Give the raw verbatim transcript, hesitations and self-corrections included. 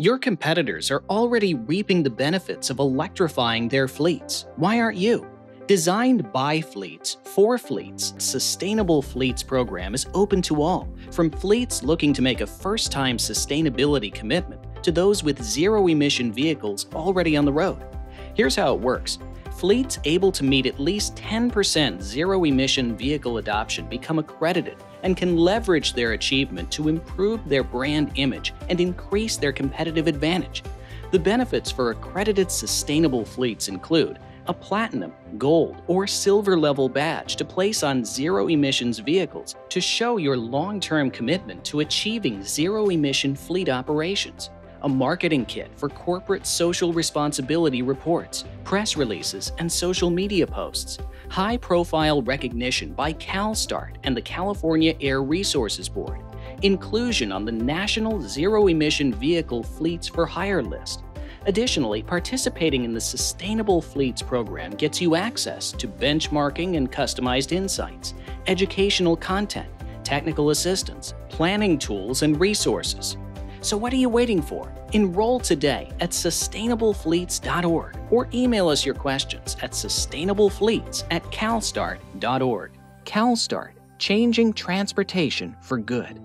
Your competitors are already reaping the benefits of electrifying their fleets. Why aren't you? Designed by fleets, for fleets, Sustainable Fleets Program is open to all, from fleets looking to make a first-time sustainability commitment to those with zero-emission vehicles already on the road. Here's how it works. Fleets able to meet at least ten percent zero-emission vehicle adoption become accredited and can leverage their achievement to improve their brand image and increase their competitive advantage. The benefits for accredited sustainable fleets include a platinum, gold, or silver level badge to place on zero emissions vehicles to show your long-term commitment to achieving zero emission fleet operations, a marketing kit for corporate social responsibility reports, press releases, and social media posts, high-profile recognition by CalSTART and the California Air Resources Board, inclusion on the National Zero Emission Vehicle Fleets for Hire list. Additionally, participating in the Sustainable Fleets Program gets you access to benchmarking and customized insights, educational content, technical assistance, planning tools, and resources. So what are you waiting for? Enroll today at Sustainable Fleets dot org or email us your questions at Sustainable Fleets at CalSTART dot org. CalSTART, changing transportation for good.